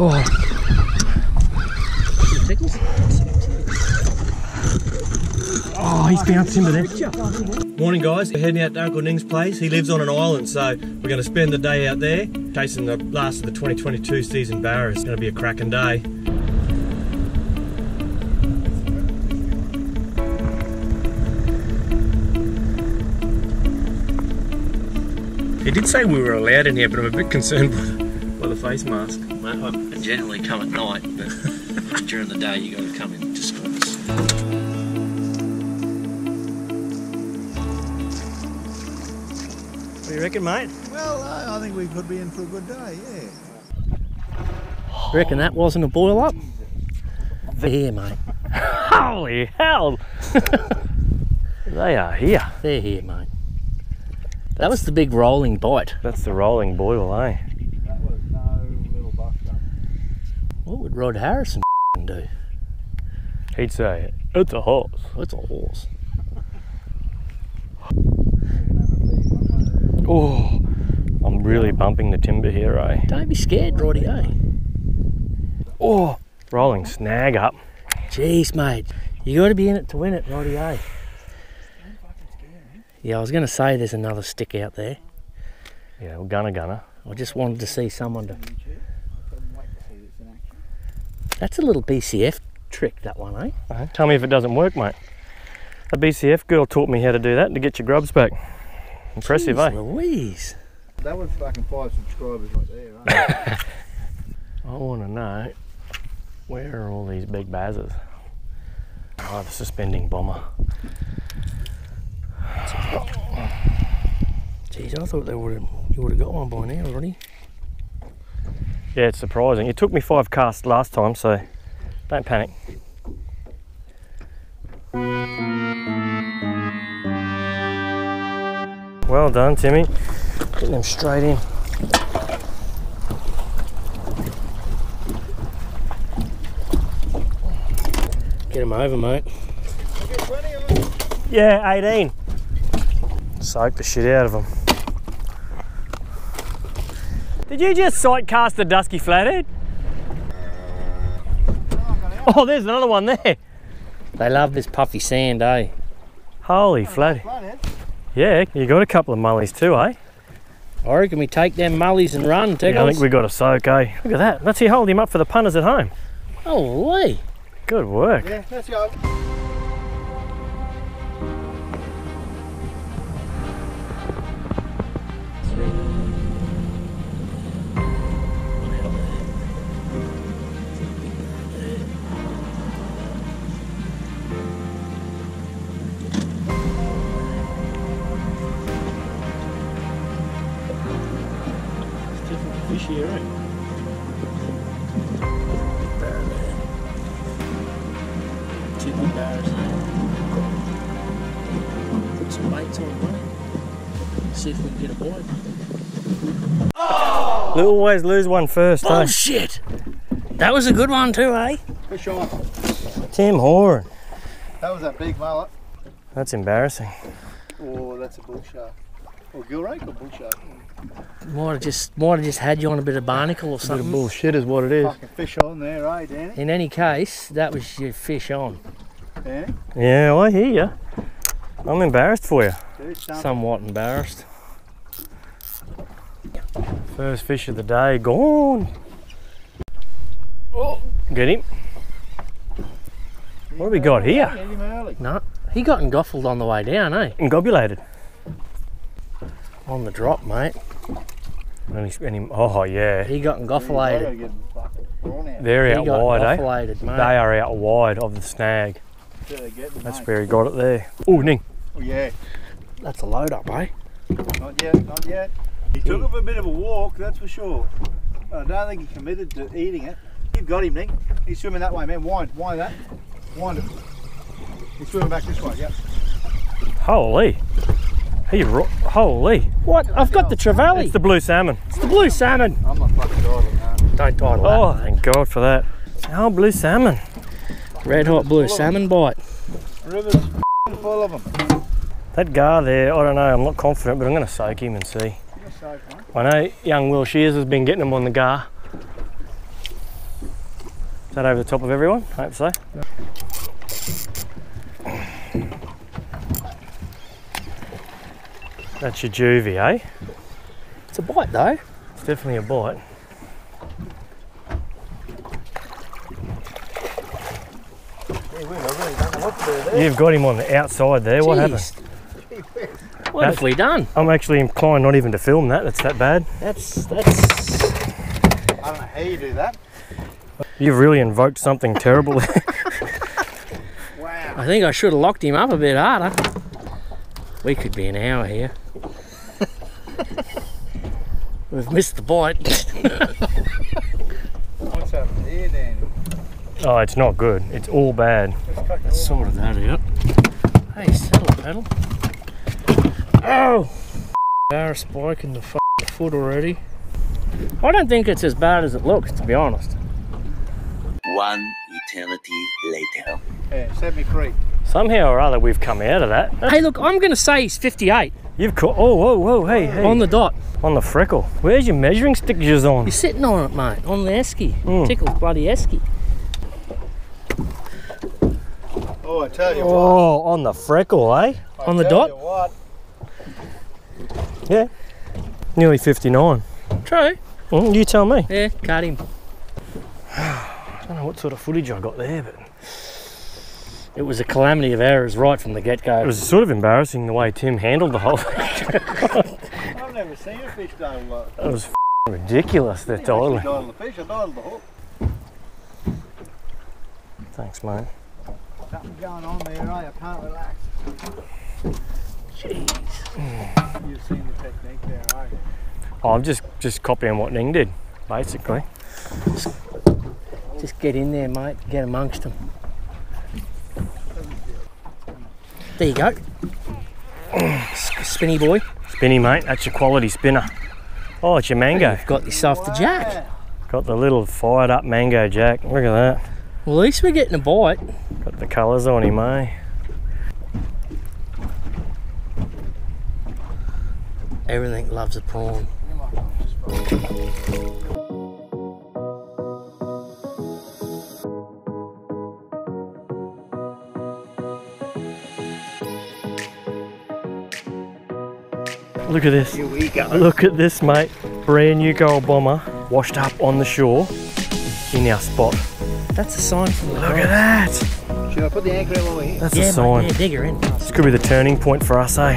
Oh. Tickles. Oh, he's bounced into there. Morning guys, we're heading out to Uncle Ning's place. He lives on an island, so we're gonna spend the day out there chasing the last of the 2022 season barra. It's gonna be a cracking day. He did say we were allowed in here, but I'm a bit concerned by the face mask. Mate, I generally come at night, but during the day you gotta come in disguise. What do you reckon, mate? Well, I think we could be in for a good day, yeah. Reckon that wasn't a boil up? There, mate. Holy hell! They are here. They're here, mate. That was the big rolling bite. That's the rolling boil, eh? That was no little buck. What would Rod Harrison do? He'd say, it's a horse. It's a horse. Oh, I'm really bumping the timber here, eh? Don't be scared, Roddy, eh? Oh, rolling snag up. Jeez, mate. You got to be in it to win it, Roddy, eh? Yeah, I was going to say there's another stick out there. Yeah, we're gonna. I just wanted to see someone to... That's a little BCF trick, that one, eh? Uh-huh. Tell me if it doesn't work, mate. A BCF girl taught me how to do that to get your grubs back. Impressive, jeez, eh? Louise. That was fucking 5 subscribers right there, right? I want to know, where are all these big bazzers? Oh, the suspending bomber. Jeez, I thought they you would have got one by now already. Yeah, it's surprising. It took me 5 casts last time, so don't panic. Well done, Timmy. Getting them straight in. Get them over, mate. Yeah, 18. Soak the shit out of them. Did you just sight cast the dusky flathead? Oh, there's another one there. They love this puffy sand, eh? Holy flathead. Yeah, you got a couple of mullies too, eh? I reckon we take them mullies and run, Tickles. Yeah, I think we got a soak, eh? Look at that. Let's see, hold him up for the punters at home. Holy. Good work. Yeah, let's go. Fishy, right? Barra barras. Put some baits on, mate. See if we can get a bite. Oh! We always lose one first, eh? Bullshit! That was a good one too, eh? Fish on. Tim Horan. That was a big mullet. That's embarrassing. Oh, that's a bull shark. Or gill rake or bull shark? Might have just had you on a bit of barnacle or something. A bit of bullshit is what it is. Fucking fish on there, eh, Danny? In any case, that was your fish on. Danny? Yeah, I hear you. I'm embarrassed for you. Somewhat embarrassed. First fish of the day gone. Oh, get him. What have we got here? Get him early. No, he got engoffled on the way down, eh? Engobulated. On the drop, mate. Oh yeah. He got engoffalated. They're out wide, eh? Mate. They are out wide of the snag. That's where he got it there. Oh, Ning. Oh yeah. That's a load up, eh? Not yet, not yet. He took it for a bit of a walk, that's for sure. I don't think he committed to eating it. You've got him, Ning. He's swimming that way, man. Wind that. Wind it. He's swimming back this way, yep. Holy. Holy. What? I've got the trevally. It's the blue salmon. It's the blue salmon. I'm not fucking diving now. Don't dive. Oh, thank God for that. Oh, blue salmon. Red hot blue salmon bite. River's full of them. That guy there, I don't know, I'm not confident, but I'm going to soak him and see. I know young Will Shears has been getting him on the gar. that over the top of everyone? I hope so. That's your juvie, eh? It's a bite though. It's definitely a bite. You've got him on the outside there. Jeez. What happened? Wonderfully done. I'm actually inclined not even to film that. That's that bad. That's. I don't know how you do that. You've really invoked something terrible. Wow. I think I should have locked him up a bit harder. We could be an hour here. We've missed the bite. What's up here, Danny? Oh, it's not good. It's all bad. Let's sort that out. Hey, settle, paddle. Oh! Our spike in the foot already. I don't think it's as bad as it looks, to be honest. One eternity later. Yeah, set me free. Somehow or other, we've come out of that. Hey, look, I'm going to say he's 58. You've caught. Oh, whoa, whoa, hey, hey. On the dot. On the freckle. Where's your measuring stick you're on? You're sitting on it, mate. On the esky. Tickles bloody esky. Oh, I tell you what. Oh, on the freckle, eh? On the dot. What. Yeah. Nearly 59. True. Well, you tell me. Yeah, cut him. I don't know what sort of footage I got there, but it was a calamity of errors right from the get-go. It was sort of embarrassing the way Tim handled the whole thing. I've never seen a fish die like that. It was f***ing ridiculous, that died on the fish. I died on the hook. Thanks, mate. Something going on there, eh? I can't relax. Jeez. You've seen the technique there, right? Oh, I'm just copying what Ning did, basically. Just get in there, mate. Get amongst them. There you go. Spinny boy. Spinny, mate. That's your quality spinner. Oh, it's your mango. You've got yourself the jack. Got the little fired up mango jack. Look at that. Well, at least we're getting a bite. Got the colours on him, eh? Everything loves a prawn. Look at this. Here we go. Look at this, mate. Brand new gold bomber washed up on the shore in our spot. That's a sign from the Look at that! Should I put the anchor over here? That's a sign. Yeah, dig her in. This could be the turning point for us, eh?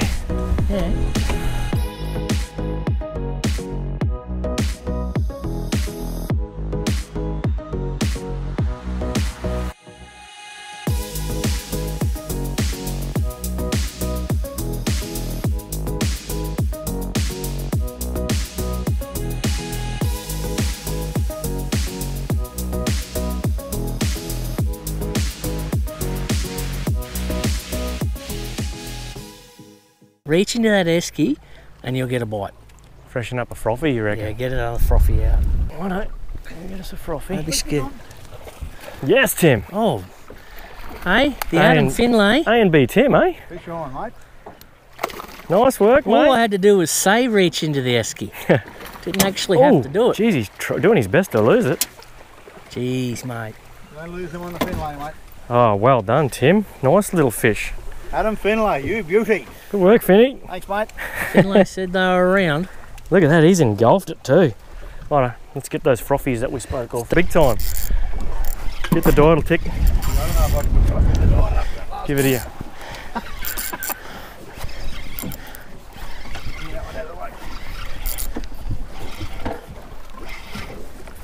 Yeah. Reach into that esky and you'll get a bite. Freshen up a frothy, you reckon? Yeah, get another frothy out. Why not? Can you get us a frothy? That'd be good. Yes, Tim. Oh. Hey, the Adam Finlay. A and B Tim, eh? Fish on, mate. Nice work, mate. All I had to do was say reach into the esky. Didn't actually have to do it. Jeez, he's doing his best to lose it. Jeez, mate. Don't lose him on the Finlay, mate. Oh, well done, Tim. Nice little fish. Adam Finlay, you beauty. Good work, Finny. Thanks, mate. Finlay said they were around. Look at that, he's engulfed it too. Right, let's get those frothies that we spoke of. Big time. Get the dial tick. Give it here.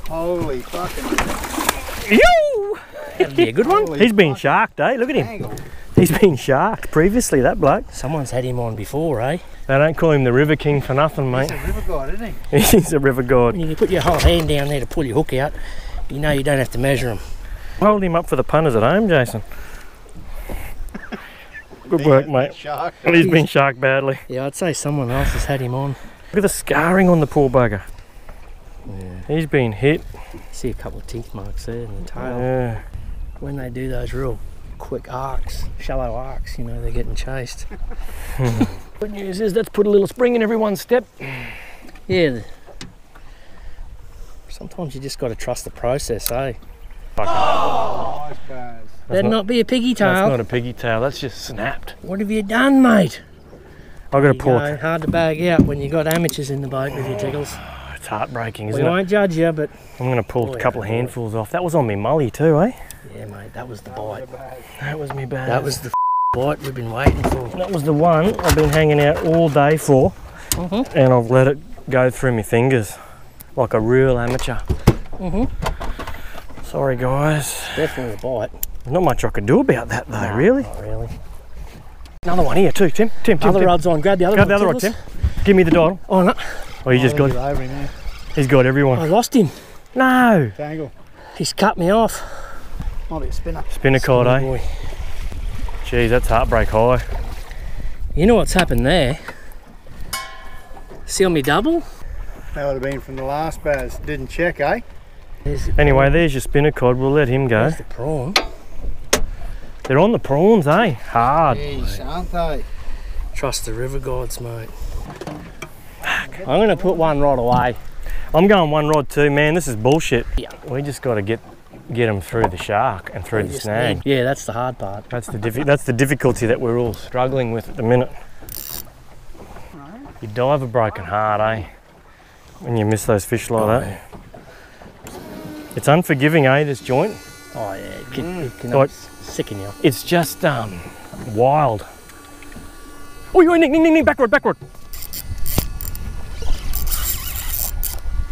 Holy fucking. Yo! That'd be a good one. Holy he's been sharked, eh? Look at him. Angle. He's been sharked previously, that bloke. Someone's had him on before, eh? They don't call him the River King for nothing, mate. He's a river god, isn't he? He's a river god. When you put your whole hand down there to pull your hook out, you know you don't have to measure him. Hold him up for the punters at home, Jason. Good work, mate. He's been sharked badly. Yeah, I'd say someone else has had him on. Look at the scarring on the poor bugger. Yeah. He's been hit. See a couple of teeth marks there in the tail. Yeah. When they do those real quick arcs, shallow arcs, you know, they're getting chased. Good news is that's put a little spring in everyone's step. Yeah, sometimes you just got to trust the process, eh? Fucking oh. That'd not be a piggy tail. That's not a piggy tail, that's just snapped. What have you done, mate? I've got a paw. Hard to bag out when you've got amateurs in the boat with your tickles. It's heartbreaking, isn't it? We won't judge you, but... I'm going to pull a couple of handfuls off. That was on me mully too, eh? Yeah, mate, that was the bite. That was me bad. That was the bite we've been waiting for. That was the one I've been hanging out all day for, and I've let it go through my fingers like a real amateur. Sorry, guys. Definitely a bite. Not much I could do about that, though, really. Not really. Another one here too, Tim. Tim, rod's on. Grab the other one. Grab the other rod, Tim. Give me the dot. Oh, no. Oh, you just got him. He's got everyone. I lost him. No. Dangle. He's cut me off. Might be a spinner. Spinner cod, eh? Boy. Jeez, that's heartbreak high. You know what's happened there? Seal me double? That would have been from the last bass. Didn't check, eh? Anyway, there's your spinner cod. We'll let him go. There's the prawn. They're on the prawns, eh? Hard. Jeez, aren't they? Trust the river gods, mate. Fuck. I'm going to put one rod away. I'm going one rod too, man. This is bullshit. Yeah. We just got to get them through the shark and through the snag. Yeah, that's the hard part. That's the difficulty that we're all struggling with at the minute. You die of a broken heart, eh? When you miss those fish like that. It's unforgiving, eh? This joint. Oh yeah, it can sicken you. It's just wild. Oh, you're Ning, backward.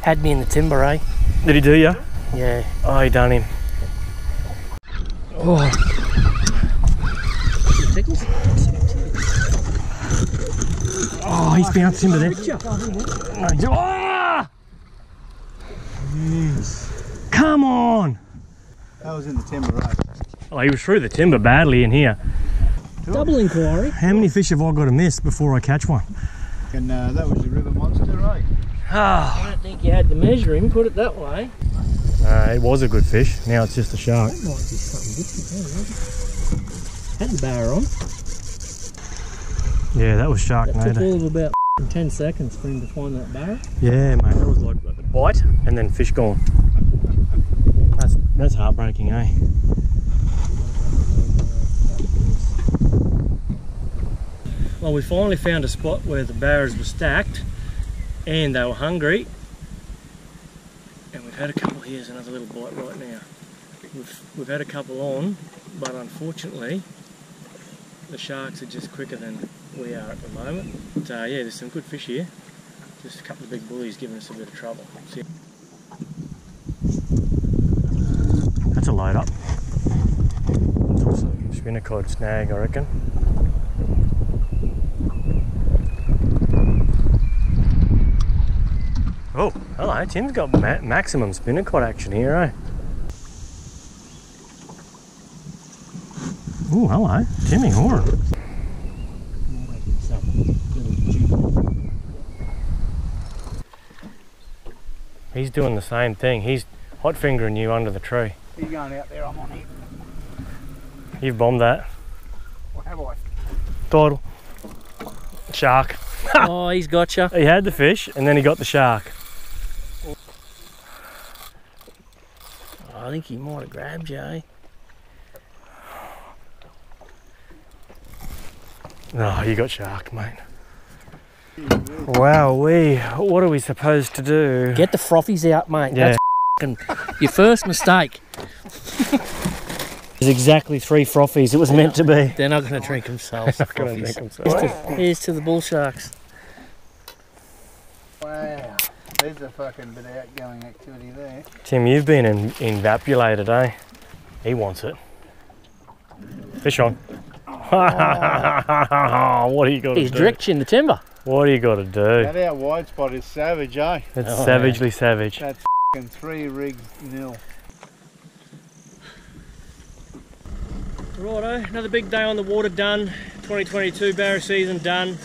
Had me in the timber, eh? Did he do ya? Yeah. Oh, he done him. Oh. Oh, he's bounced into there. Oh! Yes. Come on! That was in the timber, right? Oh, he was through the timber badly in here. Double inquiry. How many fish have I got to miss before I catch one? And that was the river monster, right? Oh. I don't think you had to measure him, put it that way. It was a good fish, now it's just a shark. That might be something different, there, right? Had the bar on. Yeah, that was Sharknado. That took all of about 10 seconds for him to find that bar. Yeah, mate, that was like a bite and then fish gone. That's heartbreaking, eh? Well, we finally found a spot where the barras were stacked and they were hungry. And we've had a couple. Here's another little bite right now. We've had a couple on, but unfortunately the sharks are just quicker than we are at the moment. But yeah, there's some good fish here. Just a couple of big bullies giving us a bit of trouble. See? That's a load up. It's also a spinner cod snag, I reckon. Oh, hello, Tim's got maximum spinner cod action here, eh? Oh, hello, Timmy Horan. He's doing the same thing. He's hot fingering you under the tree. You're going out there, I'm on it. You've bombed that. What have I? Turtle. Shark. Oh, he's got you. He had the fish and then he got the shark. I think he might have grabbed you, eh? No, you got shark, mate. Wowee, what are we supposed to do? Get the frothies out, mate. Yeah. That's your first mistake. There's exactly 3 frothies. It was meant to be. They're not going to drink themselves. Here's to the bull sharks. Wow, there's a fucking bit of outgoing activity there. Tim, you've been evaporated, eh? He wants it. Fish on. Oh. What are you going to do? He's dricked you in the timber. What are you going to do? That our wide spot is savage, eh? It's savagely savage. That's fucking 3 rigs nil. Righto, another big day on the water done. 2022 barra season done.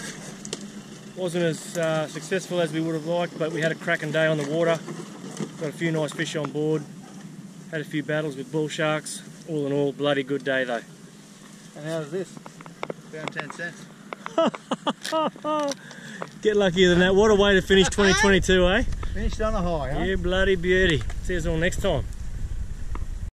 Wasn't as successful as we would have liked, but we had a cracking day on the water. Got a few nice fish on board. Had a few battles with bull sharks. All in all, bloody good day though. And how's this? About 10 cents. Get luckier than that. What a way to finish 2022, eh? Finished on a high, huh? Yeah, bloody beauty. See us all next time.